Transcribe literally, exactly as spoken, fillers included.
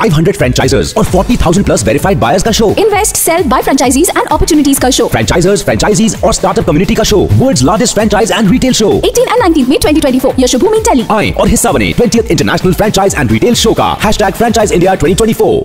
five hundred franchisers और forty thousand plus verified buyers का show. Invest, sell, buy franchisees and opportunities का show. Franchisers, franchisees और startup community का show. World's largest franchise and retail show. eighteenth and nineteenth May twenty twenty-four. Yashobhoomi Delhi आए और हिस्सा बने twentieth International Franchise and Retail Show का hashtag Franchise India twenty twenty-four.